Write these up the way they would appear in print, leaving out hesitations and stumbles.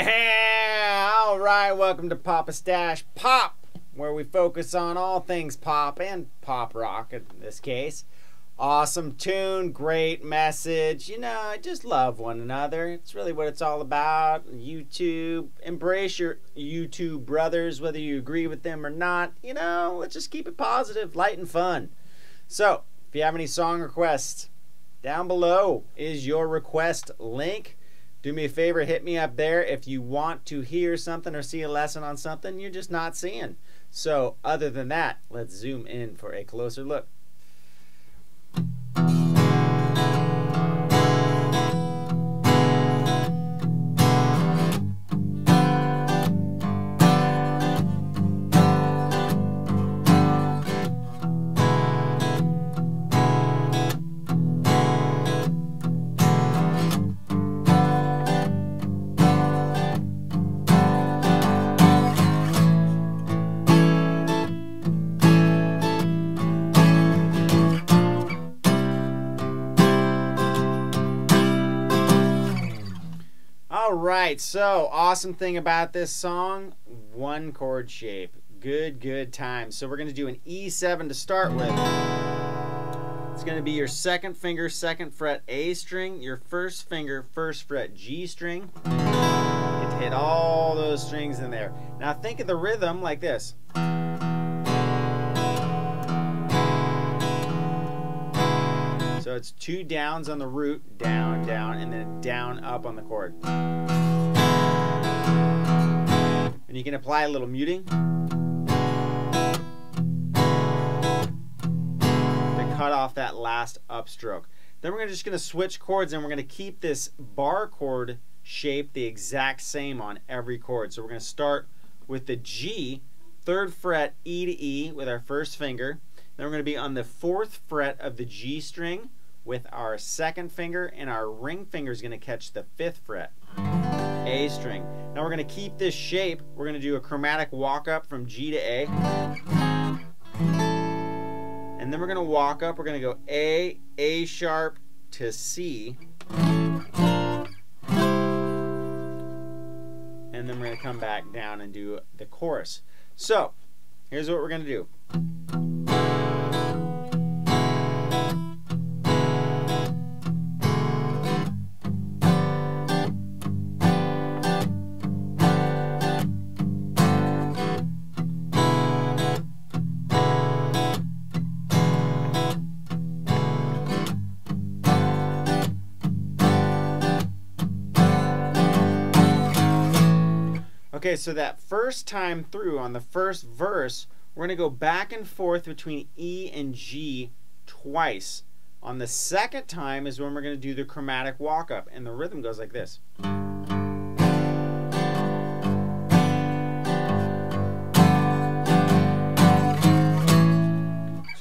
Yeah! Alright, welcome to Papastache Pop, where we focus on all things pop and pop rock in this case. Awesome tune, great message. You know, just love one another. It's really what it's all about. YouTube, embrace your YouTube brothers, whether you agree with them or not. You know, let's just keep it positive, light and fun. So, if you have any song requests, down below is your request link. Do me a favor, hit me up there if you want to hear something or see a lesson on something you're just not seeing. So, other than that, let's zoom in for a closer look. Alright, so awesome thing about this song, one chord shape. Good time. So we're going to do an E7 to start with. It's going to be your second finger, second fret A string, your first finger, first fret G string. You get to hit all those strings in there. Now think of the rhythm like this. So it's two downs on the root, down, down, and then down, up on the chord. And you can apply a little muting. To cut off that last upstroke. Then we're just going to switch chords and we're going to keep this bar chord shape the exact same on every chord. So we're going to start with the G, 3rd fret E to E with our first finger. Then we're going to be on the 4th fret of the G string with our second finger, and our ring finger is going to catch the 5th fret, A string. Now we're going to keep this shape. We're going to do a chromatic walk up from G to A. And then we're going to walk up, we're going to go A sharp to C. And then we're going to come back down and do the chorus. So, here's what we're going to do. Okay, so that first time through on the first verse, we're going to go back and forth between E and G twice. On the second time is when we're going to do the chromatic walk up, and the rhythm goes like this. So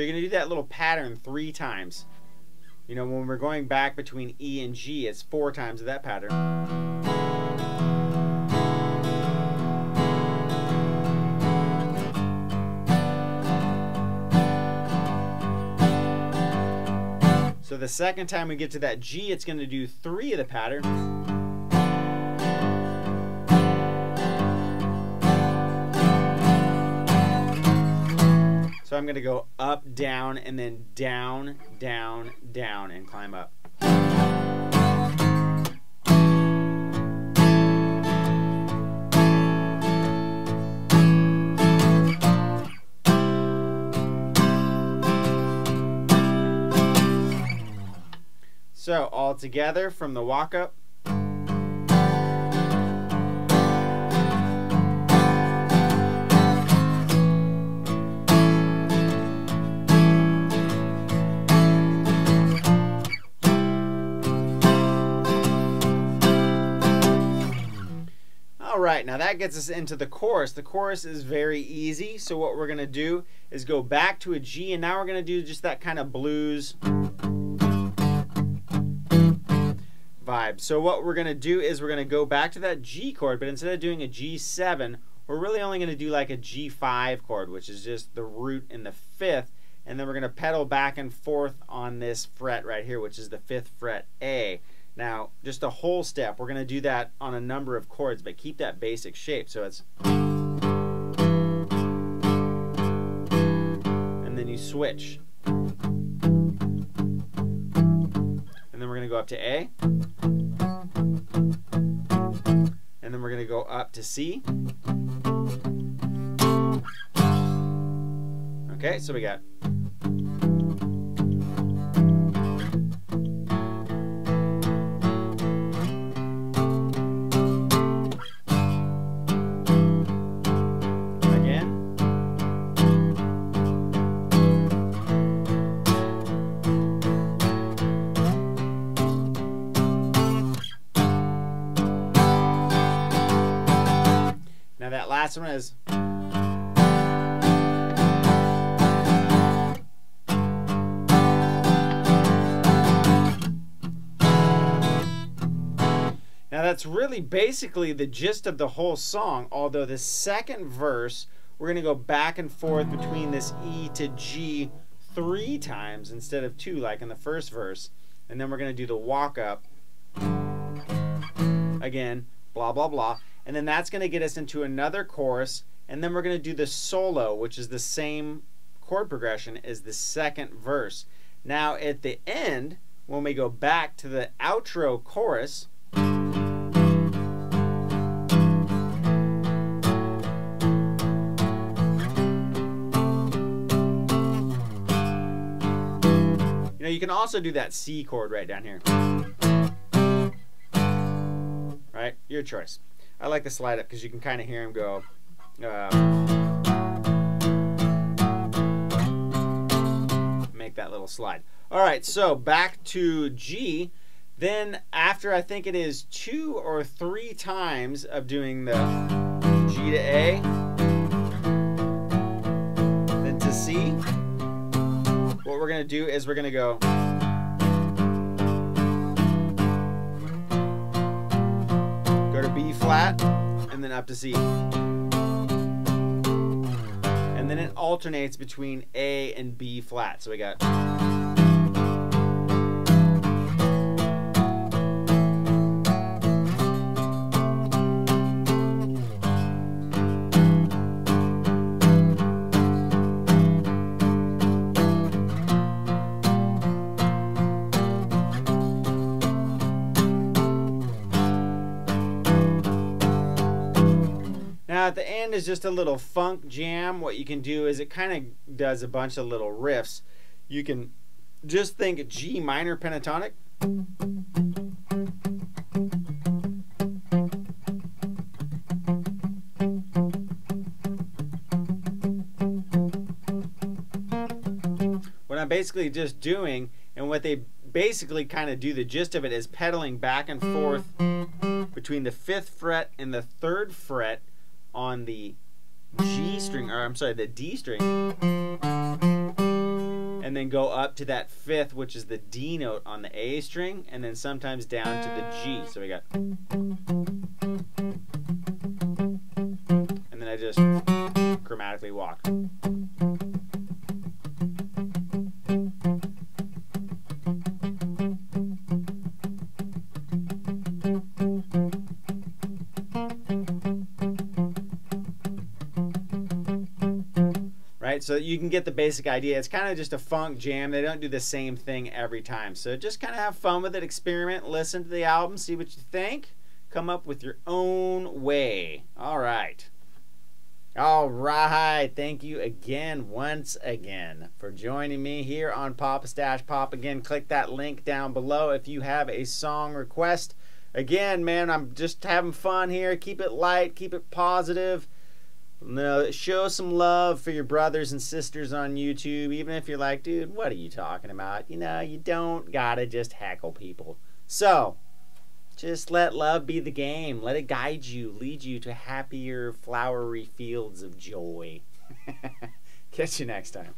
you're going to do that little pattern 3 times. You know, when we're going back between E and G, it's 4 times of that pattern. So the second time we get to that G, it's going to do 3 of the pattern. So I'm going to go up, down, and then down, down, down, and climb up. So, all together from the walk up. Alright, now that gets us into the chorus. The chorus is very easy, so what we're going to do is go back to a G, and now we're going to do just that kind of blues vibe. So what we're going to do is we're going to go back to that G chord, but instead of doing a G7, we're really only going to do like a G5 chord, which is just the root and the 5th, and then we're going to pedal back and forth on this fret right here, which is the 5th fret A. Now, just a whole step, we're going to do that on a number of chords, but keep that basic shape. So it's... and then you switch. And then we're going to go up to A. And then we're going to go up to C. Okay, so we got... that last one is, now that's really basically the gist of the whole song, although the second verse we're going to go back and forth between this E to G 3 times instead of 2 like in the first verse, and then we're going to do the walk up again, blah blah blah. And then that's going to get us into another chorus, and then we're going to do the solo, which is the same chord progression as the second verse. Now at the end, when we go back to the outro chorus, you know, you can also do that C chord right down here. Right? Your choice. I like the slide up because you can kind of hear him go. Make that little slide. All right, so back to G. Then after I think it is 2 or 3 times of doing the G to A, then to C, what we're gonna do is we're gonna go. B flat, and then up to C. And then it alternates between A and B flat. So we got... Now at the end is just a little funk jam. What you can do is it kind of does a bunch of little riffs. You can just think G minor pentatonic. What I'm basically just doing, and what they basically kind of do, the gist of it is pedaling back and forth between the 5th fret and the 3rd fret on the G string, or I'm sorry, the D string, and then go up to that 5th, which is the D note on the A string, and then sometimes down to the G. So we got, and then I just chromatically walk. So you can get the basic idea. It's kind of just a funk jam. They don't do the same thing every time. So just kind of have fun with it, experiment, listen to the album, see what you think. Come up with your own way. All right. All right. Thank you again, once again, for joining me here on Papastache Pop. Again, click that link down below if you have a song request. Again, man, I'm just having fun here. Keep it light. Keep it positive. No, show some love for your brothers and sisters on YouTube, even if you're like, dude, what are you talking about? You know, you don't gotta just heckle people. So, just let love be the game. Let it guide you, lead you to happier, flowery fields of joy. Catch you next time.